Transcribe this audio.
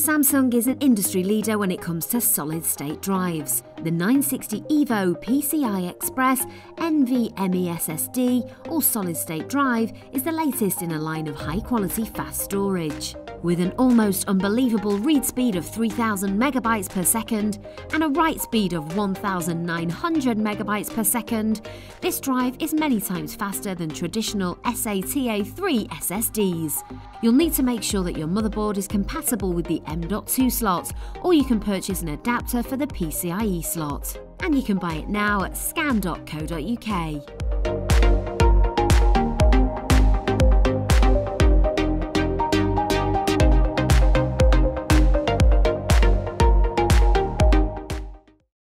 Samsung is an industry leader when it comes to solid-state drives. The 960 EVO PCI Express, NVMe SSD or solid-state drive is the latest in a line of high-quality fast storage. With an almost unbelievable read speed of 3,000 megabytes per second and a write speed of 1,900 megabytes per second, this drive is many times faster than traditional SATA3 SSDs. You'll need to make sure that your motherboard is compatible with the M.2 slot, or you can purchase an adapter for the PCIe slot. And you can buy it now at scan.co.uk.